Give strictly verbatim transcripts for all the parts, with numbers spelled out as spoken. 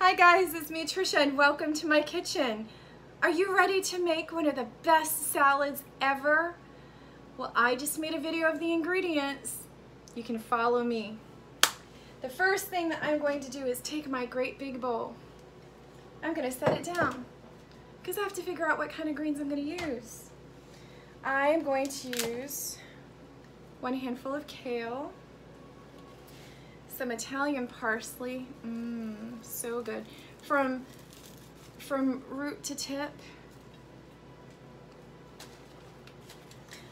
Hi guys, it's me Trisha and welcome to my kitchen. Are you ready to make one of the best salads ever? Well, I just made a video of the ingredients. You can follow me. The first thing that I'm going to do is take my great big bowl. I'm going to set it down because I have to figure out what kind of greens I'm going to use. I am going to use one handful of kale, some Italian parsley, mmm, so good, from, from root to tip.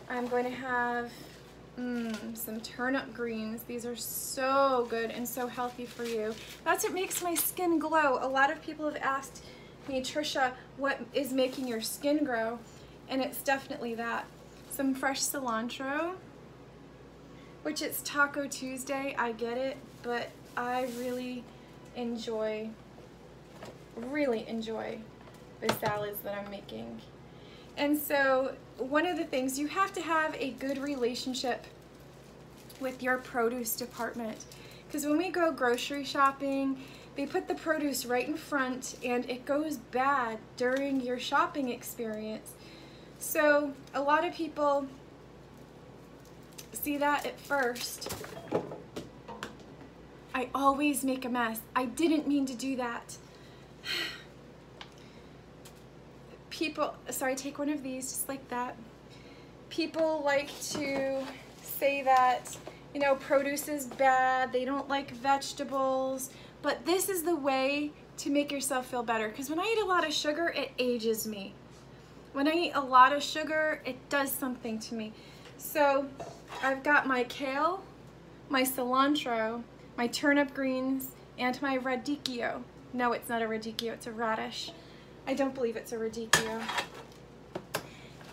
I'm going to have mmm, some turnip greens. These are so good and so healthy for you. That's what makes my skin glow. A lot of people have asked me, Trisha, what is making your skin grow? And it's definitely that. Some fresh cilantro, which it's Taco Tuesday, I get it, but I really enjoy, really enjoy the salads that I'm making. And so one of the things, you have to have a good relationship with your produce department. Because when we go grocery shopping, they put the produce right in front and it goes bad during your shopping experience. So a lot of people see that at first. I always make a mess. I didn't mean to do that. People, sorry, take one of these just like that. People like to say that, you know, produce is bad, they don't like vegetables, but this is the way to make yourself feel better. Because when I eat a lot of sugar, it ages me. When I eat a lot of sugar, it does something to me. So I've got my kale, my cilantro, my turnip greens, and my radicchio. No, it's not a radicchio, it's a radish. I don't believe it's a radicchio.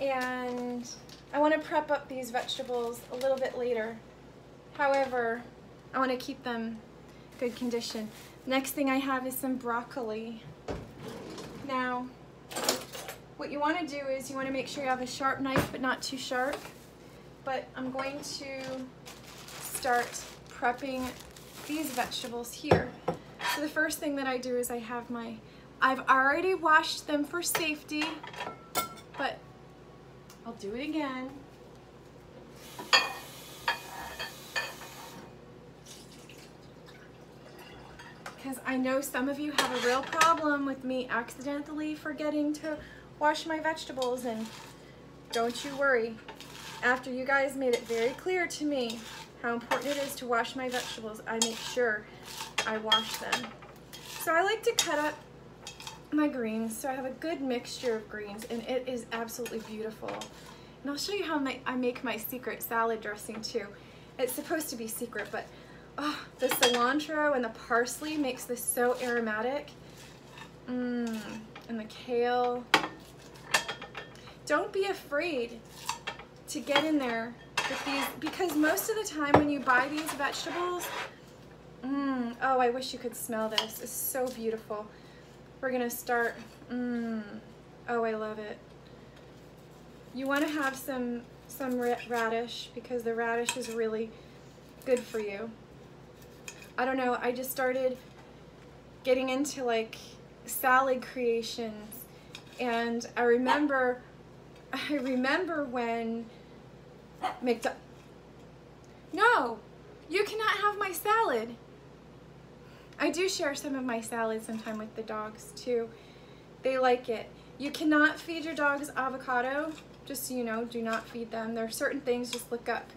And I want to prep up these vegetables a little bit later. However, I want to keep them in good condition. Next thing I have is some broccoli. Now, what you want to do is you want to make sure you have a sharp knife, but not too sharp. But I'm going to start prepping these vegetables here. So the first thing that I do is I have my, I've already washed them for safety, but I'll do it again. Because I know some of you have a real problem with me accidentally forgetting to wash my vegetables, and don't you worry. After you guys made it very clear to me how important it is to wash my vegetables, I make sure I wash them. So I like to cut up my greens so I have a good mixture of greens, and it is absolutely beautiful. And I'll show you how my, I make my secret salad dressing too. It's supposed to be secret, but oh, the cilantro and the parsley makes this so aromatic. Mmm, and the kale. Don't be afraid to get in there with these, because most of the time when you buy these vegetables, mmm, oh, I wish you could smell this. It's so beautiful. We're gonna start, mmm, oh, I love it. You wanna have some, some radish, because the radish is really good for you. I don't know, I just started getting into like salad creations, and I remember, I remember when McDonald's. No, you cannot have my salad. I do share some of my salad sometime with the dogs too. They like it. You cannot feed your dogs avocado. Just so you know, do not feed them. There are certain things, just look up.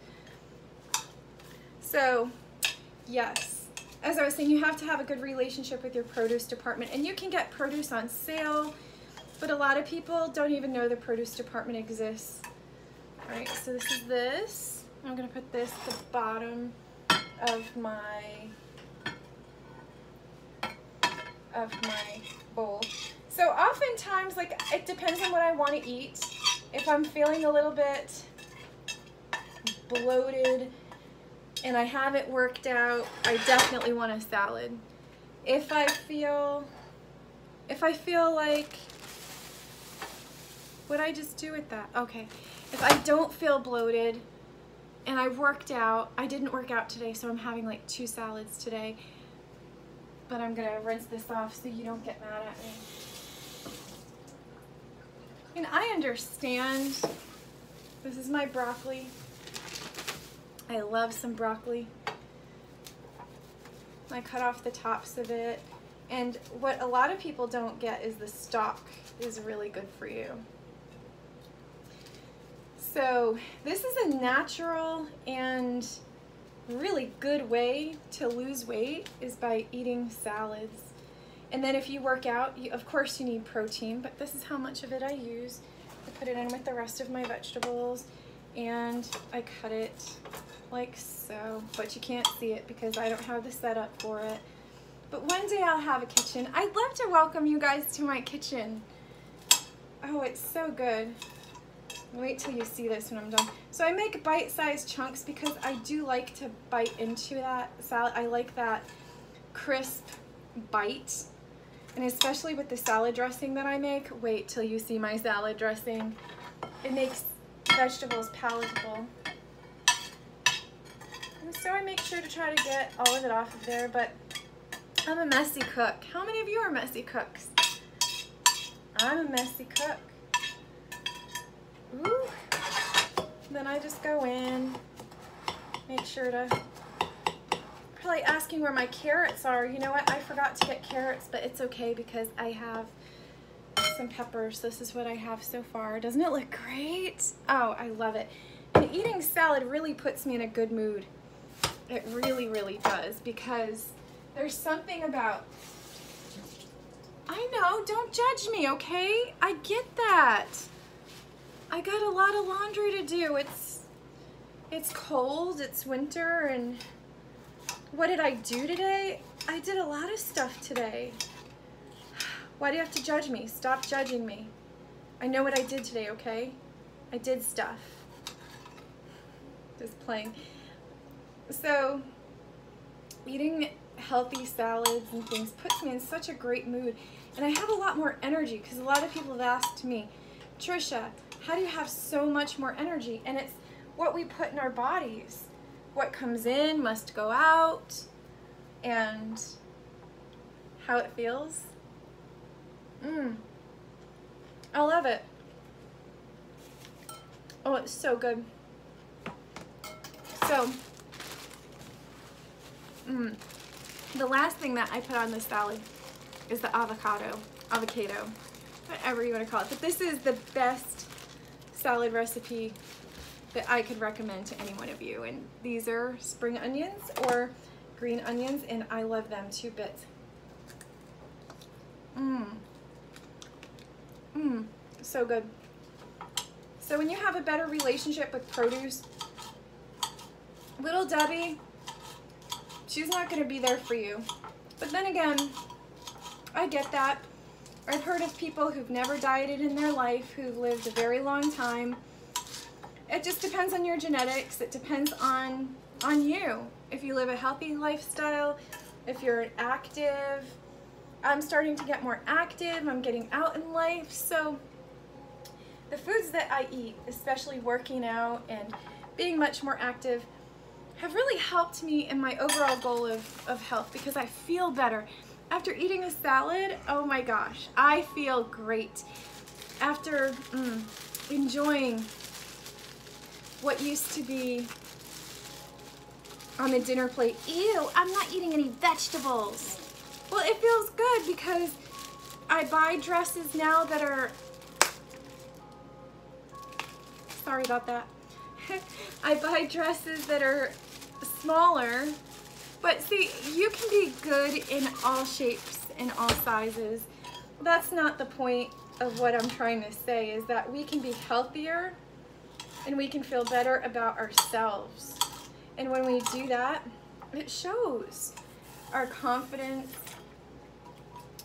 So, yes. As I was saying, you have to have a good relationship with your produce department, and you can get produce on sale, but a lot of people don't even know the produce department exists. All right, so this is this. I'm gonna put this at the bottom of my, of my bowl. So oftentimes, like, it depends on what I wanna eat. If I'm feeling a little bit bloated and I haven't worked out, I definitely want a salad. If I feel, if I feel like, what'd I just do with that? Okay, if I don't feel bloated and I worked out, I didn't work out today, so I'm having like two salads today. But I'm going to rinse this off so you don't get mad at me. I mean, I understand. This is my broccoli. I love some broccoli. I cut off the tops of it. And what a lot of people don't get is the stalk is really good for you. So this is a natural and really good way to lose weight is by eating salads. And then if you work out, you, of course you need protein, but this is how much of it I use. I put it in with the rest of my vegetables and I cut it like so, but you can't see it because I don't have the setup for it. But one day I'll have a kitchen. I'd love to welcome you guys to my kitchen. Oh, it's so good. Wait till you see this when I'm done. So I make bite-sized chunks because I do like to bite into that salad. I like that crisp bite. And especially with the salad dressing that I make, wait till you see my salad dressing. It makes vegetables palatable. And so I make sure to try to get all of it off of there, but I'm a messy cook. How many of you are messy cooks? I'm a messy cook. Ooh. Then I just go in, make sure to, probably asking where my carrots are. You know what, I forgot to get carrots, but it's okay because I have some peppers. This is what I have so far. Doesn't it look great? Oh, I love it. And eating salad really puts me in a good mood. It really, really does, because there's something about, I know, don't judge me, okay? I get that. I got a lot of laundry to do. It's it's cold, it's winter, and what did I do today? I did a lot of stuff today. Why do you have to judge me? Stop judging me. I know what I did today, okay? I did stuff. Just playing. So, eating healthy salads and things puts me in such a great mood, and I have a lot more energy because a lot of people have asked me, Trisha, how do you have so much more energy? And it's what we put in our bodies. What comes in must go out, and how it feels. Mmm. I love it. Oh, it's so good. So, mmm. The last thing that I put on this salad is the avocado, avocado, whatever you want to call it. But this is the best salad recipe that I could recommend to any one of you. And these are spring onions or green onions, and I love them two bits. Mmm. Mmm. So good. So when you have a better relationship with produce, little Debbie, she's not going to be there for you. But then again, I get that. I've heard of people who've never dieted in their life, who've lived a very long time. It just depends on your genetics. It depends on, on you. If you live a healthy lifestyle, if you're active. I'm starting to get more active. I'm getting out in life. So the foods that I eat, especially working out and being much more active, have really helped me in my overall goal of, of health because I feel better. After eating a salad, oh my gosh, I feel great. After mm, enjoying what used to be on the dinner plate, ew, I'm not eating any vegetables. Well, it feels good because I buy dresses now that are, sorry about that. I buy dresses that are smaller. But see, you can be good in all shapes and all sizes. That's not the point of what I'm trying to say, is that we can be healthier and we can feel better about ourselves. And when we do that, it shows our confidence,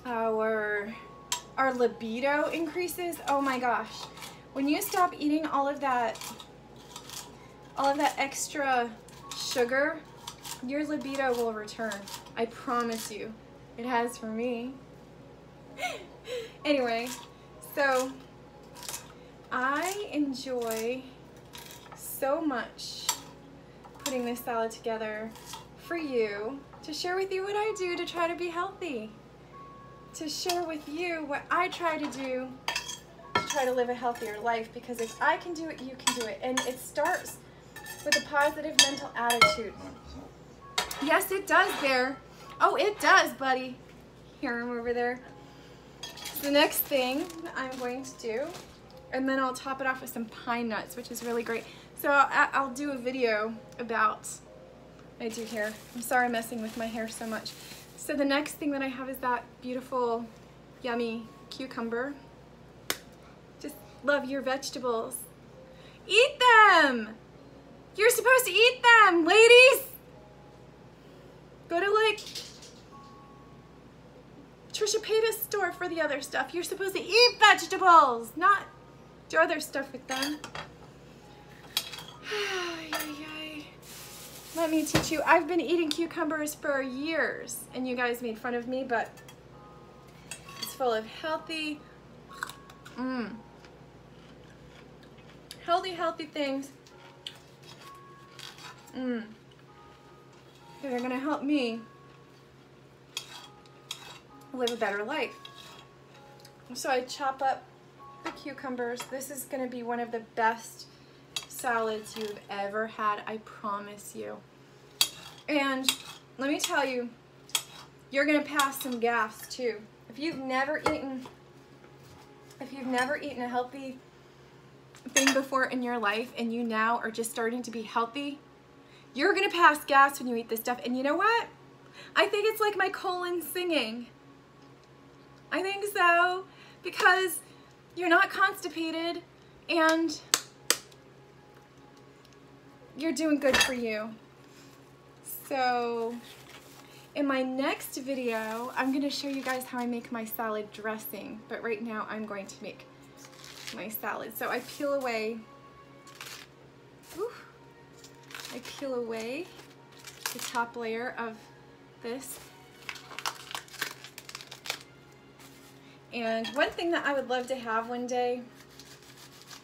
our, our libido increases. Oh my gosh. When you stop eating all of that, all of that extra sugar, your libido will return. I promise you. It has for me. Anyway, so I enjoy so much putting this salad together for you. to share with you what I do to try to be healthy, to share with you what I try to do to try to live a healthier life, because if I can do it, you can do it. And it starts with a positive mental attitude. Yes, it does there. Oh, it does, buddy. Hear him over there. The next thing I'm going to do, and then I'll top it off with some pine nuts, which is really great. So I'll, I'll do a video about, I do hair. I'm sorry I'm messing with my hair so much. So the next thing that I have is that beautiful, yummy cucumber. Just love your vegetables. Eat them! You're supposed to eat them, ladies! Go to like Trisha Paytas' store for the other stuff. You're supposed to eat vegetables, not do other stuff with them. Let me teach you. I've been eating cucumbers for years, and you guys made fun of me, but it's full of healthy, mm, healthy, healthy things. Mm. They're gonna help me live a better life. So I chop up the cucumbers. This is gonna be one of the best salads you've ever had, I promise you. And let me tell you, you're gonna pass some gas too. If you've never eaten, if you've never eaten a healthy thing before in your life and you now are just starting to be healthy, you're gonna pass gas when you eat this stuff. And you know what? I think it's like my colon singing. I think so, because you're not constipated and you're doing good for you. So in my next video, I'm gonna show you guys how I make my salad dressing, but right now I'm going to make my salad. So I peel away, ooh, I peel away the top layer of this. And one thing that I would love to have one day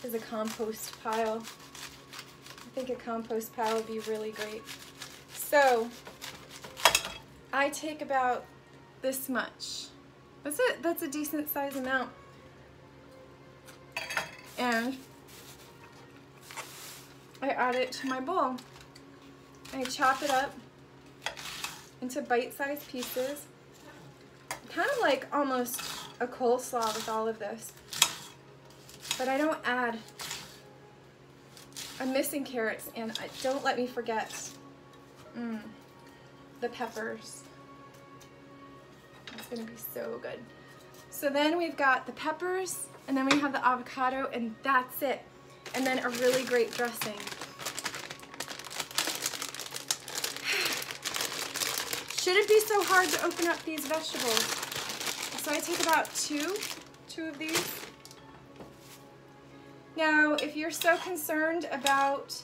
is a compost pile. I think a compost pile would be really great. So I take about this much. That's it, that's a decent size amount. And I add it to my bowl. I chop it up into bite-sized pieces, kind of like almost a coleslaw with all of this. But I don't add, I'm missing carrots, and I, don't let me forget mm, the peppers. It's gonna be so good. So then we've got the peppers, and then we have the avocado, and that's it. And then a really great dressing. Should it be so hard to open up these vegetables? So I take about two, two of these. Now, if you're so concerned about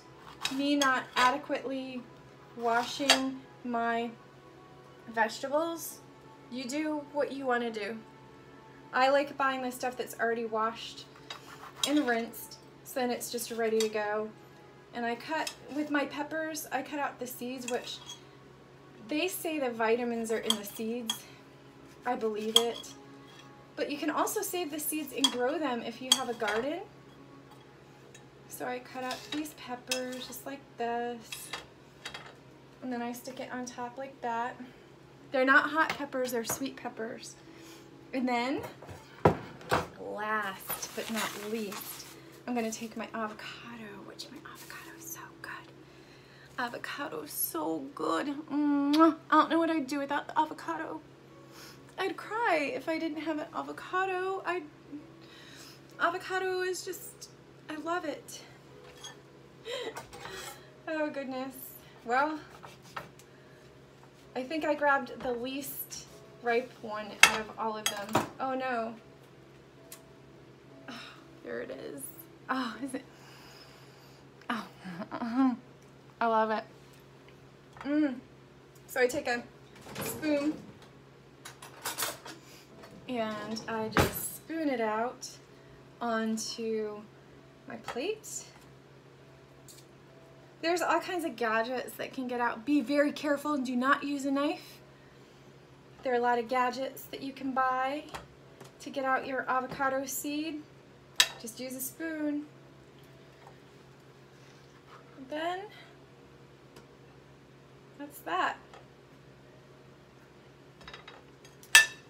me not adequately washing my vegetables, you do what you want to do. I like buying the stuff that's already washed and rinsed, so then it's just ready to go. And I cut, with my peppers, I cut out the seeds, which they say the vitamins are in the seeds. I believe it. But you can also save the seeds and grow them if you have a garden. So I cut up these peppers just like this. And then I stick it on top like that. They're not hot peppers, they're sweet peppers. And then, last but not least, I'm gonna take my avocado, which my avocado is so good. Avocado is so good. Mm-hmm. I don't know what I'd do without the avocado. I'd cry if I didn't have an avocado. I avocado is just, I love it. Oh goodness. Well, I think I grabbed the least ripe one out of all of them. Oh no. Oh, there it is. Oh, is it? Oh. Uh-huh. I love it. Mm. So I take a spoon and I just spoon it out onto my plate. There's all kinds of gadgets that can get out. Be very careful and do not use a knife. There are a lot of gadgets that you can buy to get out your avocado seed. Just use a spoon. And then that's that.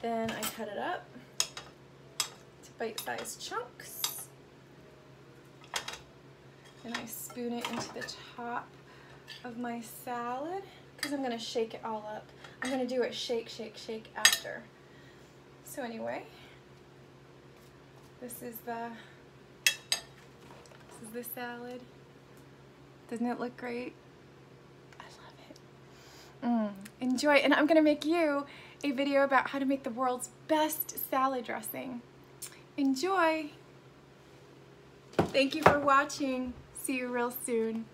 Then I cut it up to bite-sized chunks. And I spoon it into the top of my salad because I'm going to shake it all up. I'm going to do it shake, shake, shake after. So anyway, this is the this is the salad. Doesn't it look great? I love it. Mm. Enjoy, and I'm going to make you a video about how to make the world's best salad dressing. Enjoy. Thank you for watching. See you real soon.